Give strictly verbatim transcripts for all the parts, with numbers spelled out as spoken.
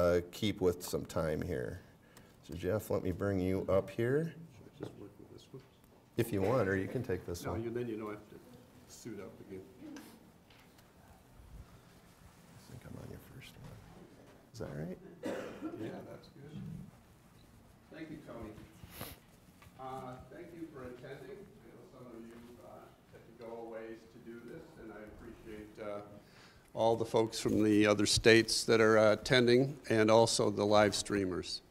uh, keep with some time here. So Jeff, let me bring you up here. Should I just work with this one? If you want, or you can take this no, one. You, then you don't have to suit up again. I think I'm on your first one. Is that right? Yeah, that's good. Thank you, Tony. Uh, thank you for attending. I know some of you uh, had to go a ways to do this, and I appreciate uh, all the folks from the other states that are uh, attending, and also the live streamers.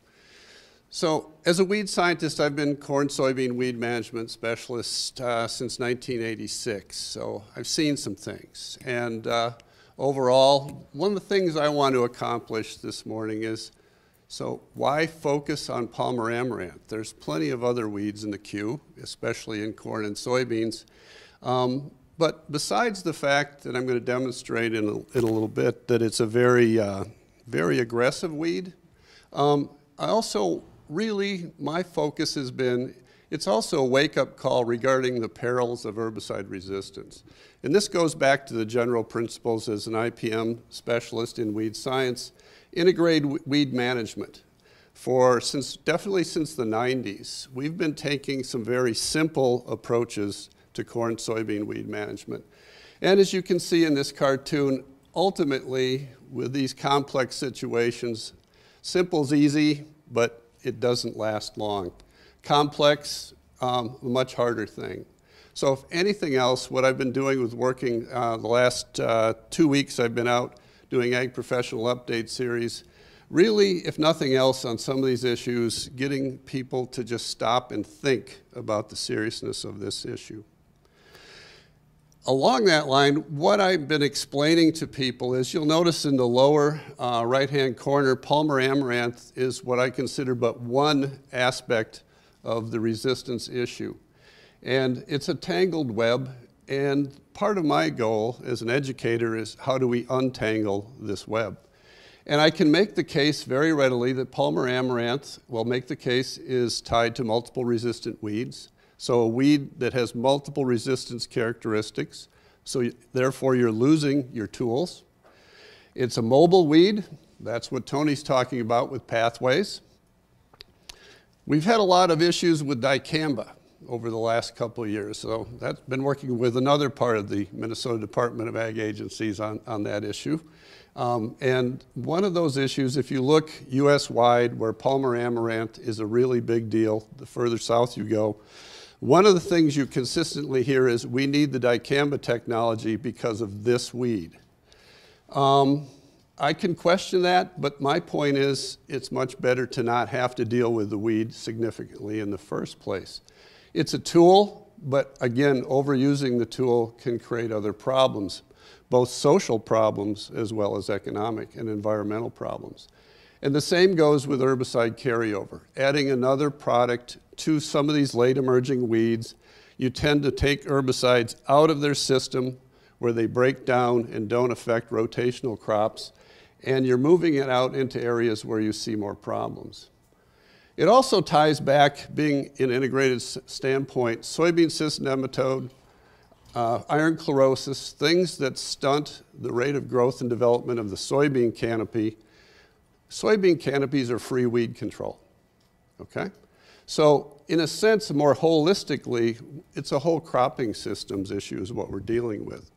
So as a weed scientist, I've been corn soybean weed management specialist uh, since nineteen eighty-six, so I've seen some things. And uh, overall, one of the things I want to accomplish this morning is, so why focus on Palmer amaranth? There's plenty of other weeds in the queue, especially in corn and soybeans. Um, but besides the fact that I'm going to demonstrate in a, in a little bit that it's a very, uh, very aggressive weed, um, I also really, my focus has been, it's also a wake-up call regarding the perils of herbicide resistance. And this goes back to the general principles as an I P M specialist in weed science, integrated weed management. For since, definitely since the nineties, we've been taking some very simple approaches to corn soybean weed management. And as you can see in this cartoon, ultimately, with these complex situations, simple's easy, but it doesn't last long. Complex, um, a much harder thing. So if anything else, what I've been doing with working uh, the last uh, two weeks I've been out doing Ag Professional Update Series, really, if nothing else, on some of these issues, getting people to just stop and think about the seriousness of this issue. Along that line, what I've been explaining to people is you'll notice in the lower uh, right-hand corner, Palmer amaranth is what I consider but one aspect of the resistance issue. And it's a tangled web, and part of my goal as an educator is how do we untangle this web? And I can make the case very readily that Palmer amaranth, well, make the case, is tied to multiple resistant weeds. So a weed that has multiple resistance characteristics, so you, therefore you're losing your tools. It's a mobile weed. That's what Tony's talking about with pathways. We've had a lot of issues with dicamba over the last couple of years. So that's been working with another part of the Minnesota Department of Ag Agencies on, on that issue. Um, and one of those issues, if you look U S-wide, where Palmer amaranth is a really big deal, the further south you go, one of the things you consistently hear is we need the dicamba technology because of this weed. Um, I can question that, but my point is it's much better to not have to deal with the weed significantly in the first place. It's a tool, but again, overusing the tool can create other problems, both social problems as well as economic and environmental problems. And the same goes with herbicide carryover. Adding another product to some of these late emerging weeds, you tend to take herbicides out of their system where they break down and don't affect rotational crops, and you're moving it out into areas where you see more problems. It also ties back, being an integrated standpoint, soybean cyst nematode, uh, iron chlorosis, things that stunt the rate of growth and development of the soybean canopy. Soybean canopies are free weed control, okay? So in a sense, more holistically, it's a whole cropping systems issue is what we're dealing with.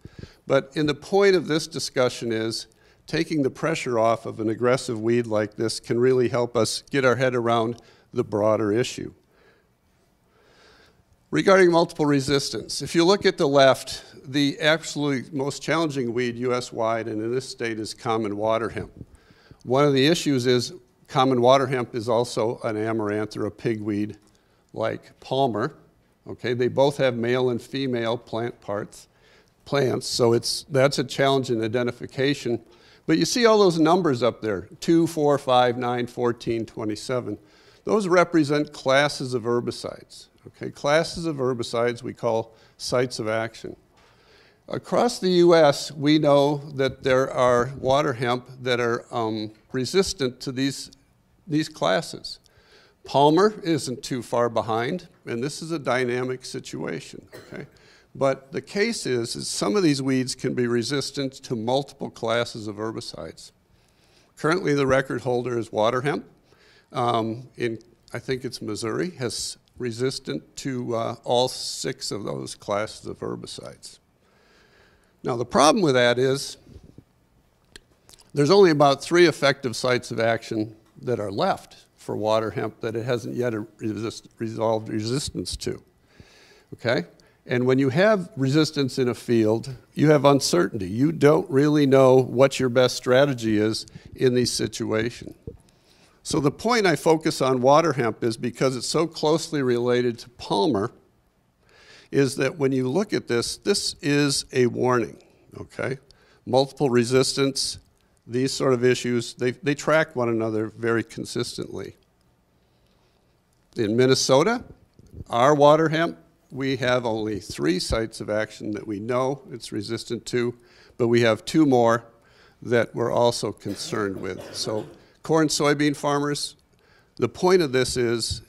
But in the point of this discussion is, taking the pressure off of an aggressive weed like this can really help us get our head around the broader issue. Regarding multiple resistance, if you look at the left, the absolutely most challenging weed U S-wide and in this state is common waterhemp. One of the issues is common waterhemp is also an amaranth or a pigweed like Palmer. Okay, they both have male and female plant parts, plants, so it's, that's a challenge in identification. But you see all those numbers up there, two, four, five, nine, fourteen, twenty-seven. Those represent classes of herbicides. Okay, classes of herbicides we call sites of action. Across the U S, we know that there are water hemp that are um, resistant to these, these classes. Palmer isn't too far behind, and this is a dynamic situation, okay? But the case is, is some of these weeds can be resistant to multiple classes of herbicides. Currently, the record holder is waterhemp. Um, in I think it's Missouri, has resistant to uh, all six of those classes of herbicides. Now, the problem with that is there's only about three effective sites of action that are left for waterhemp that it hasn't yet resist, resolved resistance to, okay? And when you have resistance in a field, you have uncertainty. You don't really know what your best strategy is in these situations. So the point I focus on waterhemp is because it's so closely related to Palmer, is that when you look at this, this is a warning, okay? Multiple resistance, these sort of issues, they, they track one another very consistently. In Minnesota, our waterhemp, we have only three sites of action that we know it's resistant to, but we have two more that we're also concerned with. So corn, soybean farmers, the point of this is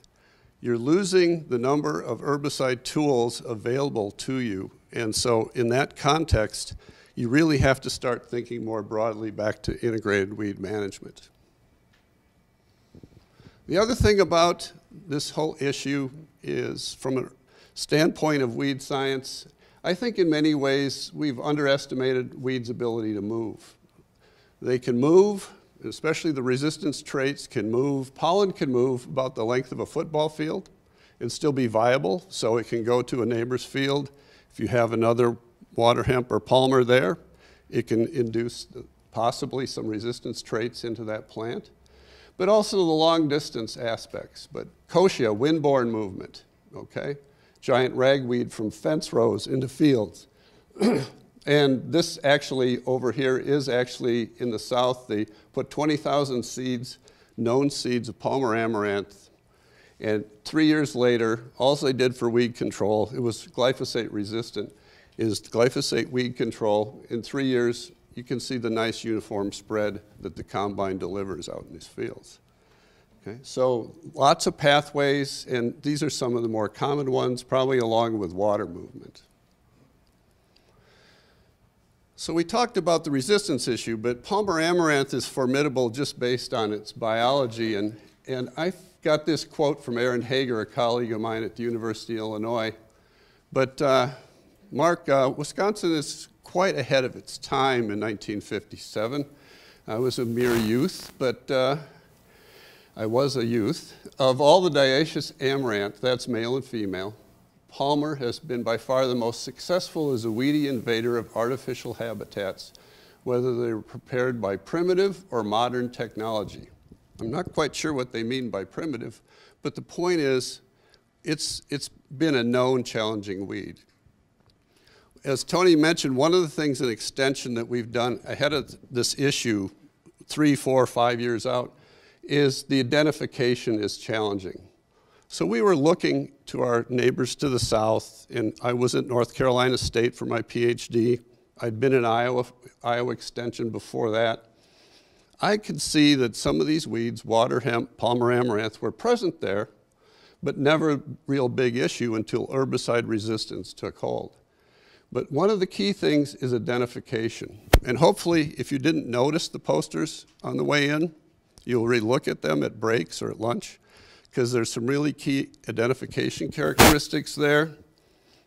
you're losing the number of herbicide tools available to you. And so in that context, you really have to start thinking more broadly back to integrated weed management. The other thing about this whole issue is, from a standpoint of weed science, I think in many ways we've underestimated weeds' ability to move. They can move, especially the resistance traits can move. Pollen can move about the length of a football field and still be viable, so it can go to a neighbor's field. If you have another waterhemp or Palmer there, it can induce possibly some resistance traits into that plant, but also the long distance aspects. But kochia, windborne movement, okay? Giant ragweed from fence rows into fields. And this actually over here is actually in the south. They put twenty thousand seeds, known seeds of Palmer amaranth, and three years later, all they did for weed control, it was glyphosate resistant, is glyphosate weed control. In three years, you can see the nice uniform spread that the combine delivers out in these fields. Okay, so lots of pathways, and these are some of the more common ones, probably along with water movement. So we talked about the resistance issue, but Palmer amaranth is formidable just based on its biology, and, and I got this quote from Aaron Hager, a colleague of mine at the University of Illinois, but uh, Mark, uh, Wisconsin is quite ahead of its time in nineteen fifty-seven. I was a mere youth, but uh, I was a youth. Of all the dioecious amaranth, that's male and female, Palmer has been by far the most successful as a weedy invader of artificial habitats, whether they were prepared by primitive or modern technology. I'm not quite sure what they mean by primitive, but the point is it's, it's been a known challenging weed. As Tony mentioned, one of the things in Extension that we've done ahead of this issue, three, four, five years out, is the identification is challenging. So we were looking to our neighbors to the south, and I was at North Carolina State for my PhD. I'd been in Iowa, Iowa Extension before that. I could see that some of these weeds, waterhemp, Palmer amaranth, were present there, but never a real big issue until herbicide resistance took hold. But one of the key things is identification. And hopefully, if you didn't notice the posters on the way in, you'll relook at them at breaks or at lunch, because there's some really key identification characteristics there,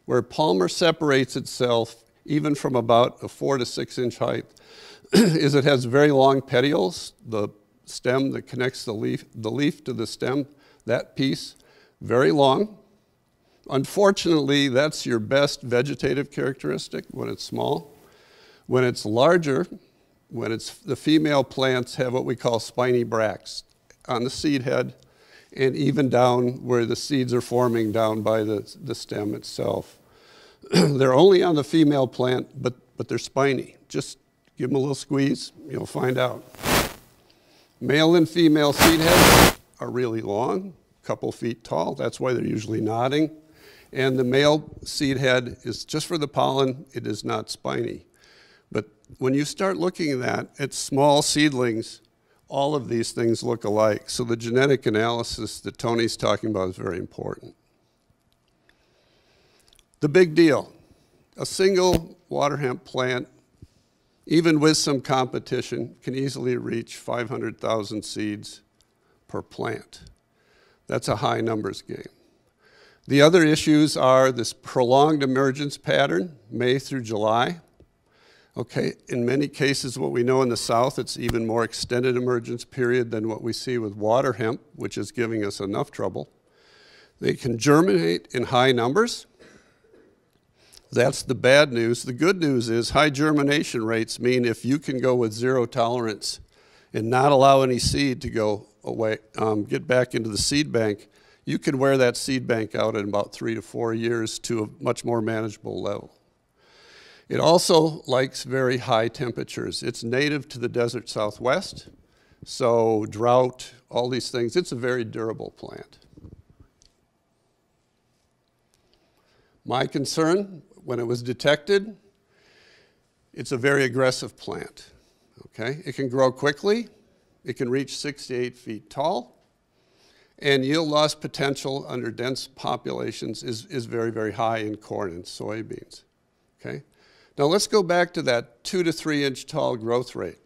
where Palmer separates itself even from about a four to six inch height, is it has very long petioles, the stem that connects the leaf, the leaf to the stem, that piece, very long. Unfortunately, that's your best vegetative characteristic when it's small. When it's larger, when it's, the female plants have what we call spiny bracts on the seed head, and even down where the seeds are forming down by the, the stem itself. They're only on the female plant, but, but they're spiny. Just give them a little squeeze, you'll find out. Male and female seed heads are really long, a couple feet tall. That's why they're usually nodding. And the male seed head is just for the pollen. It is not spiny. But when you start looking at that, it's small seedlings, all of these things look alike. So the genetic analysis that Tony's talking about is very important. The big deal, a single waterhemp plant even with some competition, can easily reach five hundred thousand seeds per plant. That's a high numbers game. The other issues are this prolonged emergence pattern, May through July. Okay, in many cases, what we know in the South, it's even more extended emergence period than what we see with water hemp, which is giving us enough trouble. They can germinate in high numbers. That's the bad news. The good news is high germination rates mean if you can go with zero tolerance and not allow any seed to go away, um, get back into the seed bank, you can wear that seed bank out in about three to four years to a much more manageable level. It also likes very high temperatures. It's native to the desert Southwest, so drought, all these things, it's a very durable plant. My concern, when it was detected, it's a very aggressive plant, okay? It can grow quickly, it can reach six to eight feet tall, and yield loss potential under dense populations is, is very, very high in corn and soybeans, okay? Now let's go back to that two to three inch tall growth rate.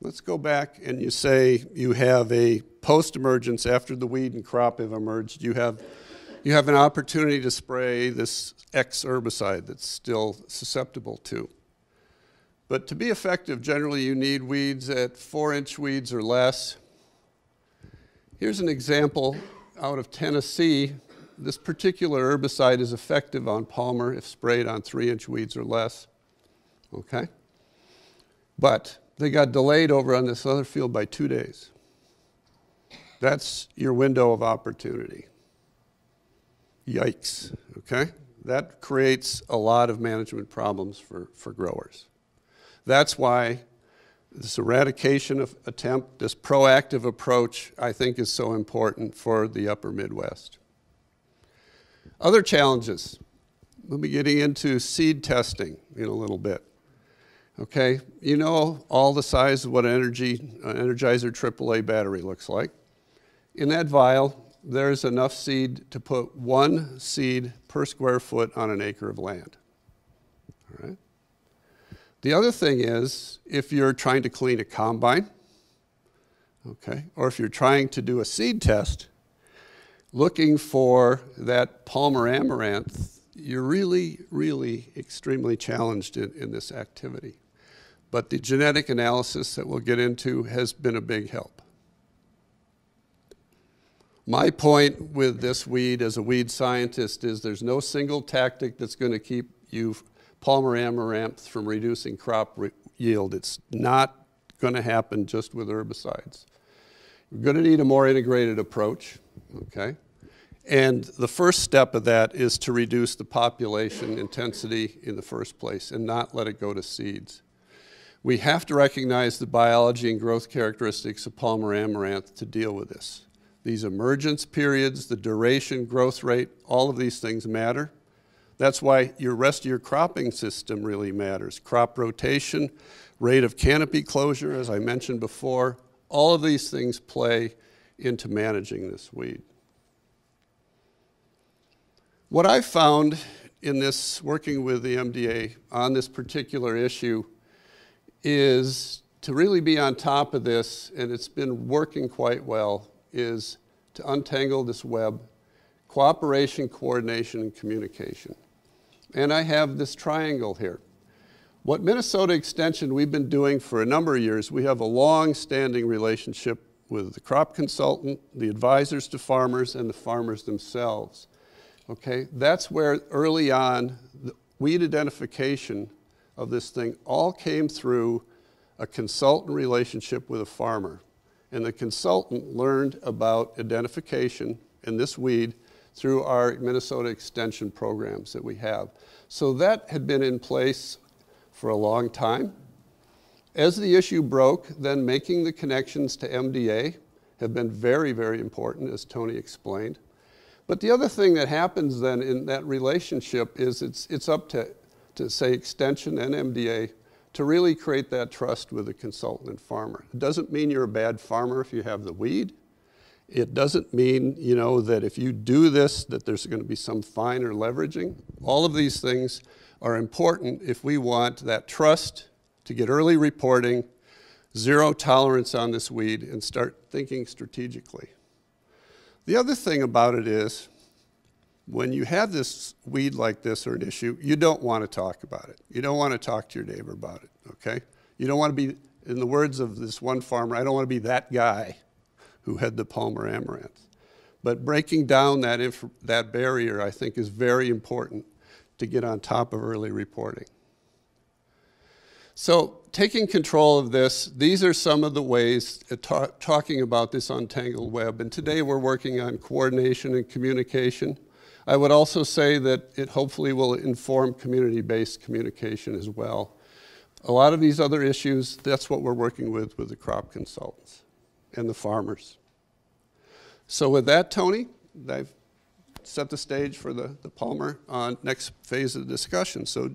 Let's go back and you say you have a post-emergence after the weed and crop have emerged, you have You have an opportunity to spray this X herbicide that's still susceptible to. But to be effective, generally you need weeds at four inch weeds or less. Here's an example out of Tennessee. This particular herbicide is effective on Palmer if sprayed on three inch weeds or less, okay? But they got delayed over on this other field by two days. That's your window of opportunity. Yikes, okay? That creates a lot of management problems for, for growers. That's why this eradication of attempt, this proactive approach, I think is so important for the upper Midwest. Other challenges. We'll be getting into seed testing in a little bit, okay? You know all the size of what an, energy, an Energizer triple A battery looks like. In that vial, there's enough seed to put one seed per square foot on an acre of land, all right? The other thing is, if you're trying to clean a combine, okay, or if you're trying to do a seed test, looking for that Palmer amaranth, you're really, really extremely challenged in, in this activity. But the genetic analysis that we'll get into has been a big help. My point with this weed as a weed scientist is there's no single tactic that's going to keep you Palmer amaranth from reducing crop re yield. It's not going to happen just with herbicides. You're going to need a more integrated approach, okay? And the first step of that is to reduce the population intensity in the first place and not let it go to seeds. We have to recognize the biology and growth characteristics of Palmer amaranth to deal with this. These emergence periods, the duration, growth rate, all of these things matter. That's why your rest of your cropping system really matters. Crop rotation, rate of canopy closure, as I mentioned before, all of these things play into managing this weed. What I found in this, working with the M D A on this particular issue, is to really be on top of this, and it's been working quite well, is to untangle this web, cooperation, coordination, and communication. And I have this triangle here. What Minnesota Extension we've been doing for a number of years, we have a long-standing relationship with the crop consultant, the advisors to farmers, and the farmers themselves. Okay, that's where early on, the weed identification of this thing all came through a consultant relationship with a farmer. And the consultant learned about identification in this weed through our Minnesota Extension programs that we have. So that had been in place for a long time. As the issue broke, then making the connections to M D A have been very, very important, as Tony explained. But the other thing that happens then in that relationship is it's, it's up to, to, say, Extension and M D A to really create that trust with the consultant and farmer. It doesn't mean you're a bad farmer if you have the weed. It doesn't mean, you know, that if you do this, that there's going to be some fine or leveraging. All of these things are important if we want that trust to get early reporting, zero tolerance on this weed, and start thinking strategically. The other thing about it is, when you have this weed like this or an issue, you don't want to talk about it. You don't want to talk to your neighbor about it, okay? You don't want to be, in the words of this one farmer, I don't want to be that guy who had the Palmer amaranth. But breaking down that, inf that barrier, I think, is very important to get on top of early reporting. So taking control of this, these are some of the ways ta talking about this untangled web. And today we're working on coordination and communication. I would also say that it hopefully will inform community-based communication as well. A lot of these other issues, that's what we're working with with the crop consultants and the farmers. So with that, Tony, I've set the stage for the, the Palmer uh, next phase of the discussion. So